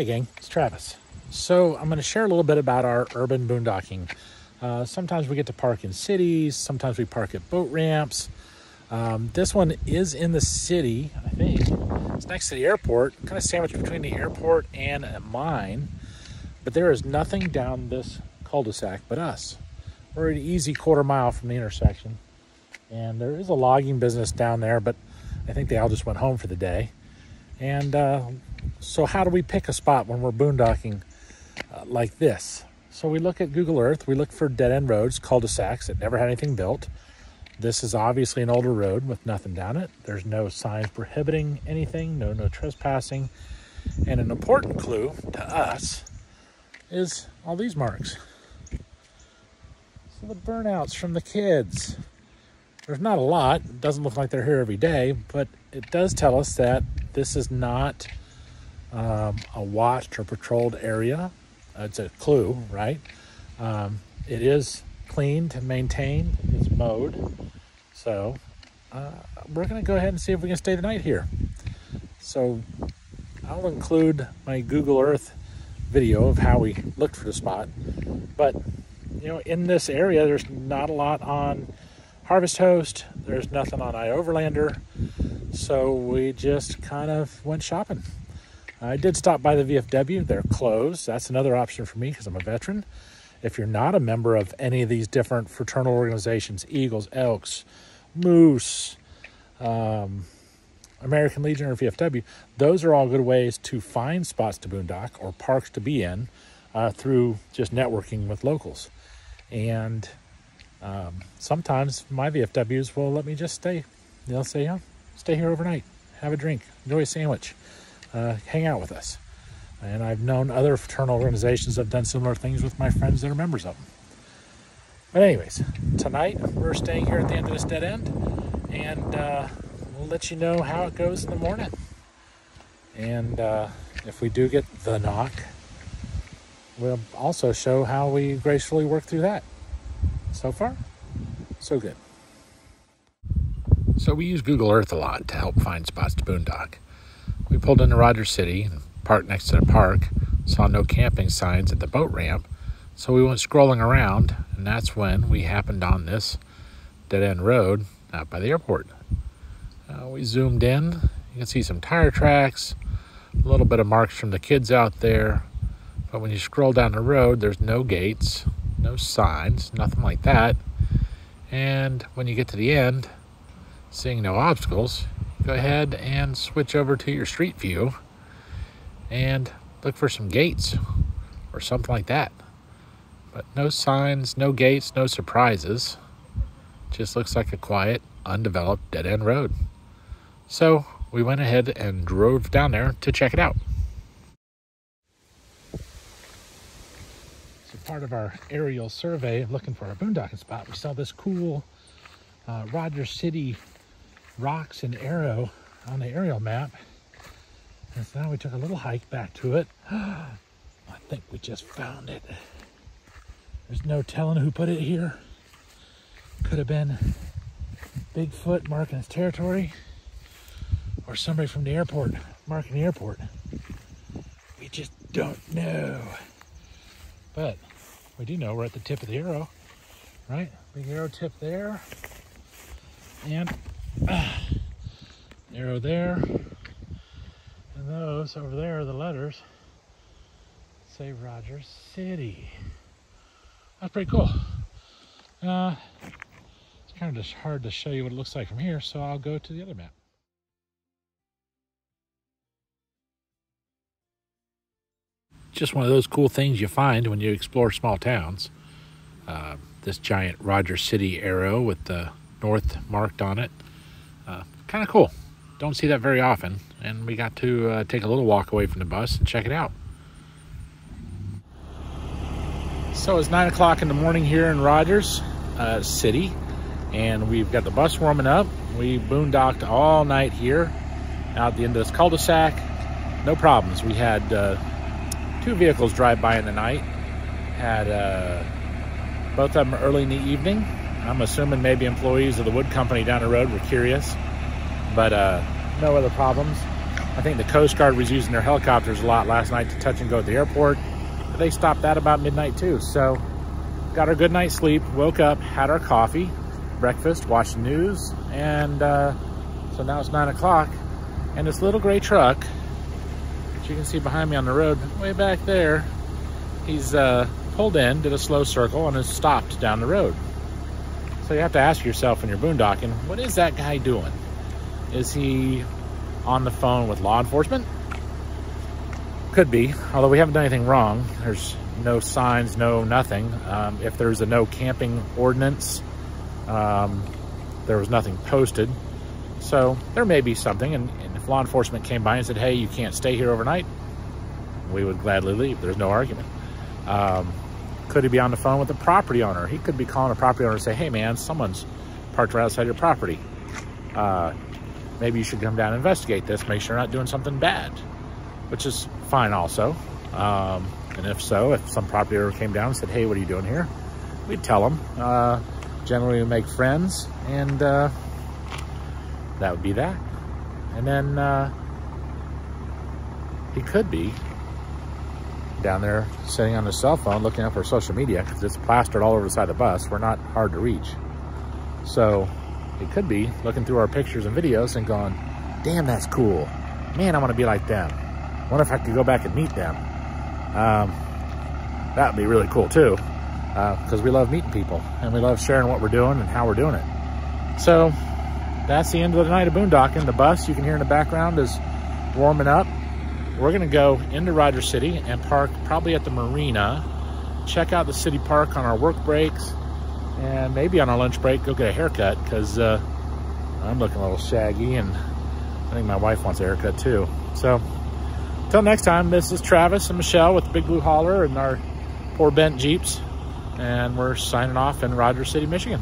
Hey gang, it's Travis. So I'm going to share a little bit about our urban boondocking. Sometimes we get to park in cities, sometimes we park at boat ramps. This one is in the city, I think. It's next to the airport, kind of sandwiched between the airport and mine. But there is nothing down this cul-de-sac but us. We're an easy quarter mile from the intersection. And there is a logging business down there, but I think they all just went home for the day. And so how do we pick a spot when we're boondocking like this? So we look at Google Earth, we look for dead-end roads, cul-de-sacs that never had anything built. This is obviously an older road with nothing down it. There's no signs prohibiting anything, no trespassing. And an important clue to us is all these marks. So the burnouts from the kids. There's not a lot. It doesn't look like they're here every day, but it does tell us that this is not a watched or patrolled area. It's a clue, right? It is cleaned and maintained. It's mowed. So we're going to go ahead and see if we can stay the night here. So I'll include my Google Earth video of how we looked for the spot. But, you know, in this area, there's not a lot on Harvest Host. There's nothing on iOverlander. So we just kind of went shopping. I did stop by the VFW. They're closed. That's another option for me because I'm a veteran. If you're not a member of any of these different fraternal organizations, Eagles, Elks, Moose, American Legion, or VFW, those are all good ways to find spots to boondock or parks to be in through just networking with locals. And sometimes my VFWs will let me just stay. They'll say, yeah, stay here overnight, have a drink, enjoy a sandwich. Hang out with us. And I've known other fraternal organizations that have done similar things with my friends that are members of them. But anyways, tonight we're staying here at the end of this dead end, and we'll let you know how it goes in the morning. And if we do get the knock, we'll also show how we gracefully work through that. So far, so good. So we use Google Earth a lot to help find spots to boondock. We pulled into Rogers City and parked next to the park, saw no camping signs at the boat ramp, so we went scrolling around, and that's when we happened on this dead-end road out by the airport. We zoomed in. You can see some tire tracks, a little bit of marks from the kids out there, but when you scroll down the road, there's no gates, no signs, nothing like that. And when you get to the end, seeing no obstacles, go ahead and switch over to your street view and look for some gates or something like that. But no signs, no gates, no surprises. Just looks like a quiet, undeveloped dead-end road. So we went ahead and drove down there to check it out. So part of our aerial survey looking for our boondocking spot, we saw this cool Rogers City rocks and arrow on the aerial map, and so now we took a little hike back to it. I think we just found it. There's no telling who put it here. Could have been Bigfoot marking his territory, or somebody from the airport marking the airport. We just don't know, but we do know we're at the tip of the arrow, right? Big arrow tip there, and arrow there, and those over there are the letters. Say Rogers City. That's pretty cool. It's kind of just hard to show you what it looks like from here, so I'll go to the other map. Just one of those cool things you find when you explore small towns. This giant Rogers City arrow with the north marked on it. Kind of cool. Don't see that very often, and we got to take a little walk away from the bus and check it out. So it's 9 o'clock in the morning here in Rogers City, and we've got the bus warming up. We boondocked all night here out the end of this cul-de-sac. No problems. We had two vehicles drive by in the night. Had both of them early in the evening. I'm assuming maybe employees of the wood company down the road were curious. But no other problems. I think the Coast Guard was using their helicopters a lot last night to touch and go at the airport. But they stopped that about midnight too. So got our good night's sleep, woke up, had our coffee, breakfast, watched the news, and so now it's 9 o'clock. And this little gray truck, which you can see behind me on the road, way back there, he's pulled in, did a slow circle, and has stopped down the road. So you have to ask yourself when you're boondocking, what is that guy doing? Is he on the phone with law enforcement? Could be, although we haven't done anything wrong. There's no signs, no nothing. If there's a no camping ordinance, there was nothing posted. So there may be something, and if law enforcement came by and said, hey, you can't stay here overnight, we would gladly leave. There's no argument. Could he be on the phone with the property owner? He could be calling a property owner and say, hey man, someone's parked right outside your property. Maybe you should come down and investigate this, make sure you're not doing something bad, which is fine also. And if so, if some property owner came down and said, hey, what are you doing here? We'd tell them. Generally we make friends, and that would be that. And then he could be down there sitting on his cell phone looking up our social media, because it's plastered all over the side of the bus. We're not hard to reach. So he could be looking through our pictures and videos and going, damn, that's cool. Man, I want to be like them. Wonder if I could go back and meet them. That would be really cool too, because we love meeting people and we love sharing what we're doing and how we're doing it. So that's the end of the night of boondocking. The bus, you can hear in the background, is warming up. We're gonna go into Rogers City and park probably at the marina, check out the city park on our work breaks, and maybe on our lunch break, go get a haircut, because I'm looking a little shaggy, and I think my wife wants a haircut too. So until next time, this is Travis and Michelle with Big Blue Hauler and our four bent Jeeps, and we're signing off in Rogers City, Michigan.